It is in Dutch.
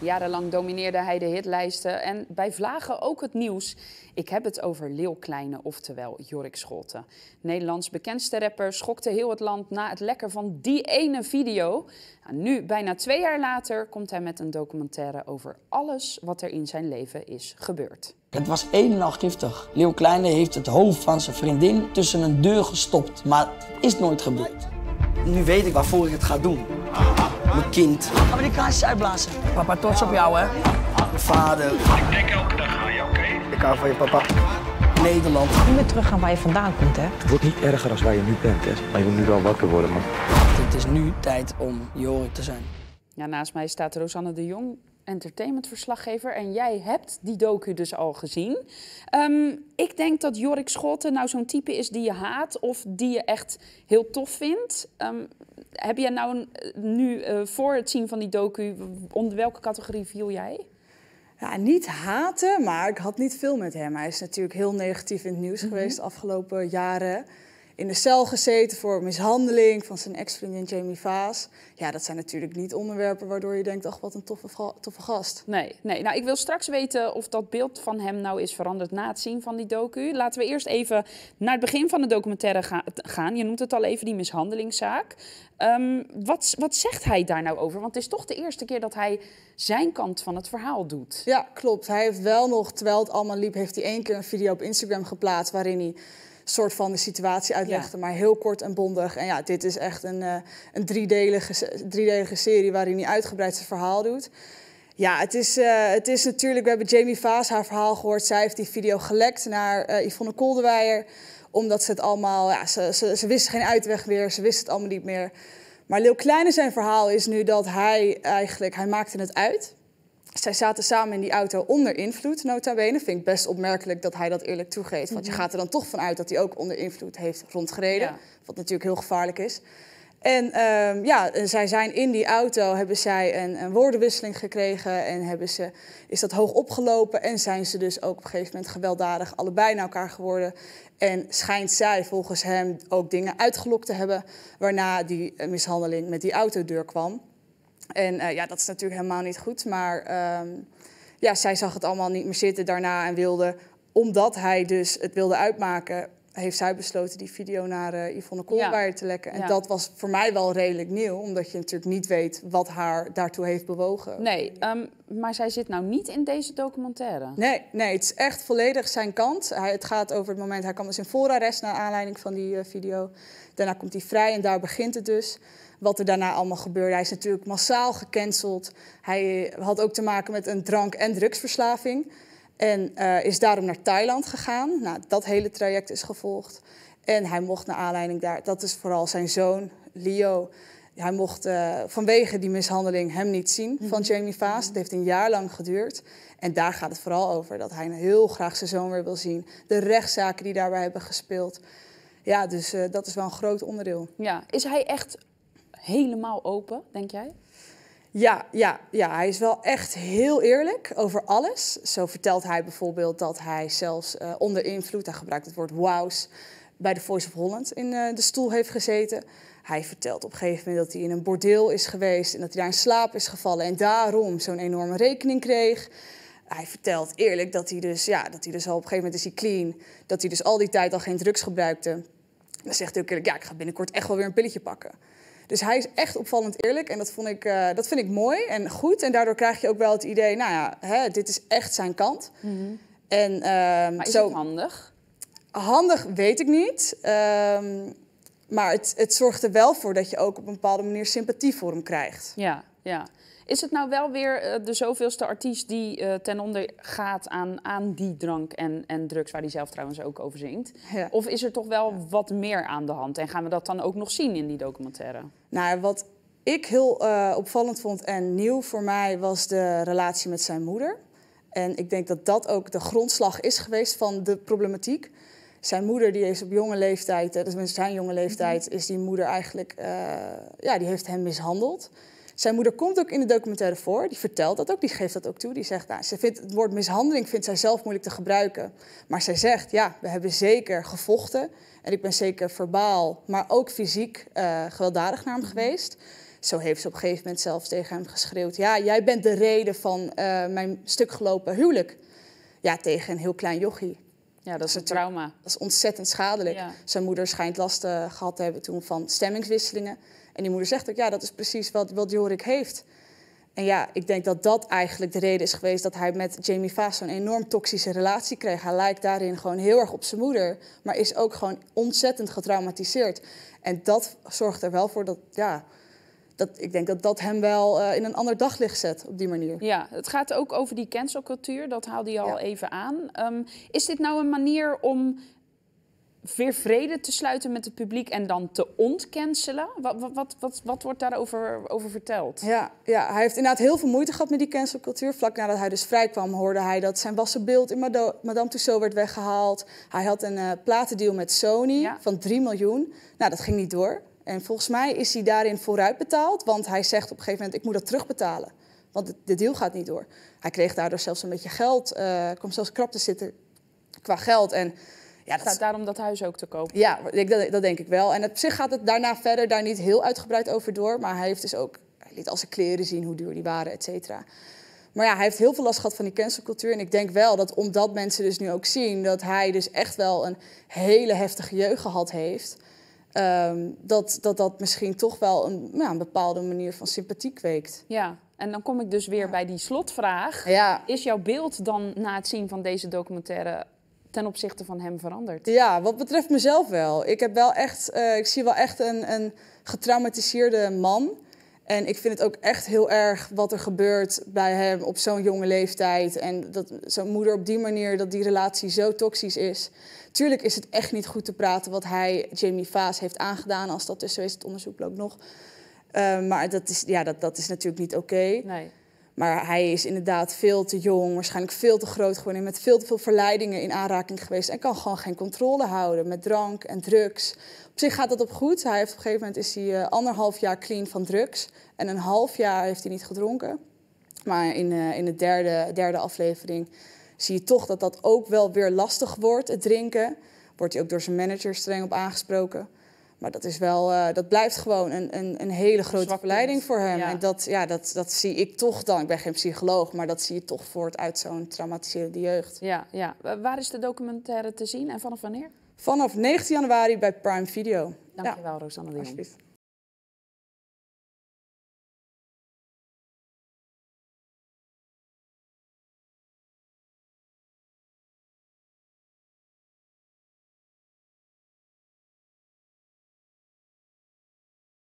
Jarenlang domineerde hij de hitlijsten en bij vlagen ook het nieuws. Ik heb het over Lil Kleine, oftewel Jorik Scholten. Nederlands bekendste rapper schokte heel het land na het lekken van die ene video. Nou, nu, bijna 2 jaar later, komt hij met een documentaire over alles wat er in zijn leven is gebeurd. Het was een en al giftig. Lil Kleine heeft het hoofd van zijn vriendin tussen een deur gestopt, maar het is nooit gebeurd. Nu weet ik waarvoor ik het ga doen. Mijn kind. Amerikaans uitblazen. Papa, trots op jou, hè? Mijn vader. Ik denk elke dag aan jou, oké? Ik hou van je papa. Nederland. Je moet teruggaan waar je vandaan komt, hè? Het wordt niet erger als waar je nu bent, hè? Maar je moet nu wel wakker worden, man. Het is nu tijd om Jorik te zijn. Ja, naast mij staat Rosanne de Jong, entertainmentverslaggever. En jij hebt die docu dus al gezien. Ik denk dat Jorik Scholten nou zo'n type is die je haat of die je echt heel tof vindt. Heb jij nou voor het zien van die docu, onder welke categorie viel jij? Ja, niet haten, maar ik had niet veel met hem. Hij is natuurlijk heel negatief in het nieuws geweest de afgelopen jaren. In de cel gezeten voor mishandeling van zijn ex-vriendin Jamie Vaes. Ja, dat zijn natuurlijk niet onderwerpen waardoor je denkt, ach, wat een toffe gast. Nee. Nou, ik wil straks weten of dat beeld van hem nou is veranderd na het zien van die docu. Laten we eerst even naar het begin van de documentaire gaan. Je noemt het al even, die mishandelingszaak. Wat zegt hij daar nou over? Want het is toch de eerste keer dat hij zijn kant van het verhaal doet. Ja, klopt. Hij heeft wel nog, terwijl het allemaal liep, heeft hij 1 keer een video op Instagram geplaatst waarin hij soort van de situatie uitlegde, maar heel kort en bondig. En ja, dit is echt een driedelige serie waarin hij uitgebreid zijn verhaal doet. Ja, het is natuurlijk, we hebben Jamie Vaes haar verhaal gehoord. Zij heeft die video gelekt naar Yvonne Coldeweijer, omdat ze het allemaal, ja, ze wisten geen uitweg meer, ze wisten het allemaal niet meer. Maar Lil Kleine zijn verhaal is nu dat hij maakte het uit. Zij zaten samen in die auto onder invloed, nota bene. Vind ik best opmerkelijk dat hij dat eerlijk toegeeft. Want je gaat er dan toch vanuit dat hij ook onder invloed heeft rondgereden. Ja. Wat natuurlijk heel gevaarlijk is. En zij zijn in die auto, hebben zij een woordenwisseling gekregen. En is dat hoog opgelopen. En zijn ze dus ook op een gegeven moment gewelddadig allebei naar elkaar geworden. En schijnt zij volgens hem ook dingen uitgelokt te hebben. Waarna die mishandeling met die autodeur kwam. En dat is natuurlijk helemaal niet goed, maar zij zag het allemaal niet meer zitten daarna en wilde, omdat hij dus het wilde uitmaken, heeft zij besloten die video naar Yvonne Coldeweijer te lekken. En dat was voor mij wel redelijk nieuw, omdat je natuurlijk niet weet wat haar daartoe heeft bewogen. Nee, maar zij zit nou niet in deze documentaire. Nee, het is echt volledig zijn kant. Het gaat over het moment, hij kwam dus in voorarrest naar aanleiding van die video. Daarna komt hij vrij en daar begint het dus. Wat er daarna allemaal gebeurde. Hij is natuurlijk massaal gecanceld. Hij had ook te maken met een drank- en drugsverslaving. En is daarom naar Thailand gegaan. Nou, dat hele traject is gevolgd. En hij mocht naar aanleiding daar, dat is vooral zijn zoon, Leo. Hij mocht vanwege die mishandeling hem niet zien van Jamie Vaes. Dat heeft 1 jaar lang geduurd. En daar gaat het vooral over. Dat hij heel graag zijn zoon weer wil zien. De rechtszaken die daarbij hebben gespeeld. Ja, dus dat is wel een groot onderdeel. Ja, is hij echt helemaal open, denk jij? Ja, hij is wel echt heel eerlijk over alles. Zo vertelt hij bijvoorbeeld dat hij zelfs onder invloed, hij gebruikt het woord wows, bij de Voice of Holland in de stoel heeft gezeten. Hij vertelt op een gegeven moment dat hij in een bordeel is geweest en dat hij daar in slaap is gevallen en daarom zo'n enorme rekening kreeg. Hij vertelt eerlijk dat hij dus, al op een gegeven moment is hij clean, dat hij dus al die tijd al geen drugs gebruikte. En dan zegt hij ook eerlijk, ik ga binnenkort echt wel weer een pilletje pakken. Dus hij is echt opvallend eerlijk en dat vind ik mooi en goed. En daardoor krijg je ook wel het idee, dit is echt zijn kant. En, maar is het handig? Handig weet ik niet. Maar het zorgt er wel voor dat je ook op een bepaalde manier sympathie voor hem krijgt. Ja. Is het nou wel weer de zoveelste artiest die ten onder gaat aan die drank en drugs, waar hij zelf trouwens ook over zingt? Ja. Of is er toch wel wat meer aan de hand? En gaan we dat dan ook nog zien in die documentaire? Nou, wat ik heel opvallend vond en nieuw voor mij was de relatie met zijn moeder. En ik denk dat dat ook de grondslag is geweest van de problematiek. Zijn moeder, die is op jonge leeftijd, dus zijn jonge leeftijd, is die moeder eigenlijk, die heeft hem mishandeld. Zijn moeder komt ook in de documentaire voor, die vertelt dat ook, die geeft dat ook toe. Die zegt, ze vindt het woord mishandeling vindt zij zelf moeilijk te gebruiken. Maar zij zegt, we hebben zeker gevochten. En ik ben zeker verbaal, maar ook fysiek gewelddadig naar hem geweest. Zo heeft ze op een gegeven moment zelfs tegen hem geschreeuwd: ja, jij bent de reden van mijn stukgelopen huwelijk. Ja, tegen een heel klein jochie. Ja, dat is een trauma. Dat is ontzettend schadelijk. Ja. Zijn moeder schijnt last gehad te hebben toen van stemmingswisselingen. En die moeder zegt ook, ja, dat is precies wat Jorik heeft. En ja, ik denk dat dat eigenlijk de reden is geweest dat hij met Jamie Vaes zo'n enorm toxische relatie kreeg. Hij lijkt daarin gewoon heel erg op zijn moeder, maar is ook gewoon ontzettend getraumatiseerd. En dat zorgt er wel voor dat, ja, ik denk dat dat hem wel in een ander daglicht zet op die manier. Ja, het gaat ook over die cancelcultuur, dat haalde je al even aan. Is dit nou een manier om weer vrede te sluiten met het publiek en dan te ontcancelen? Wat wordt daarover verteld? Ja, hij heeft inderdaad heel veel moeite gehad met die cancelcultuur. Vlak nadat hij dus vrij kwam, hoorde hij dat zijn wassenbeeld in Madame Tussauds werd weggehaald. Hij had een platendeal met Sony van 3 miljoen. Nou, dat ging niet door. En volgens mij is hij daarin vooruitbetaald, want hij zegt op een gegeven moment: ik moet dat terugbetalen, want de deal gaat niet door. Hij kreeg daardoor zelfs een beetje geld, kwam zelfs krap te zitten qua geld. En ja, staat daarom dat huis ook te koop? Ja, dat denk ik wel. En op zich gaat het daarna verder daar niet heel uitgebreid over door. Maar hij heeft dus ook, hij liet al zijn kleren zien hoe duur die waren, et cetera. Maar ja, hij heeft heel veel last gehad van die cancelcultuur. En ik denk wel dat omdat mensen dus nu ook zien dat hij dus echt wel een hele heftige jeugd gehad heeft, dat misschien toch wel een bepaalde manier van sympathie kweekt. Ja. En dan kom ik dus weer bij die slotvraag. Ja. Is jouw beeld dan na het zien van deze documentaire ten opzichte van hem veranderd? Ja, wat betreft mezelf wel. Ik heb wel echt, ik zie wel echt een getraumatiseerde man. En ik vind het ook echt heel erg wat er gebeurt bij hem op zo'n jonge leeftijd. En dat zijn moeder op die manier, dat die relatie zo toxisch is. Tuurlijk is het echt niet goed te praten wat hij, Jamie Vaes, heeft aangedaan. Als dat dus zo is, het onderzoek loopt nog. Maar dat is natuurlijk niet oké. Nee. Maar hij is inderdaad veel te jong, waarschijnlijk veel te groot geworden, met veel te veel verleidingen in aanraking geweest en kan gewoon geen controle houden met drank en drugs. Op zich gaat dat op goed. Hij heeft op een gegeven moment is hij 1,5 jaar clean van drugs en 1,5 jaar heeft hij niet gedronken. Maar in de derde aflevering zie je toch dat dat ook wel weer lastig wordt, het drinken. Wordt hij ook door zijn manager streng op aangesproken. Maar dat is wel, dat blijft gewoon een hele grote verleiding voor hem. Ja. En dat zie ik toch dan. Ik ben geen psycholoog, maar dat zie je toch voort uit zo'n traumatiserende jeugd. Ja. Waar is de documentaire te zien en vanaf wanneer? Vanaf 19 januari bij Prime Video. Dankjewel, Rosanne de Jong.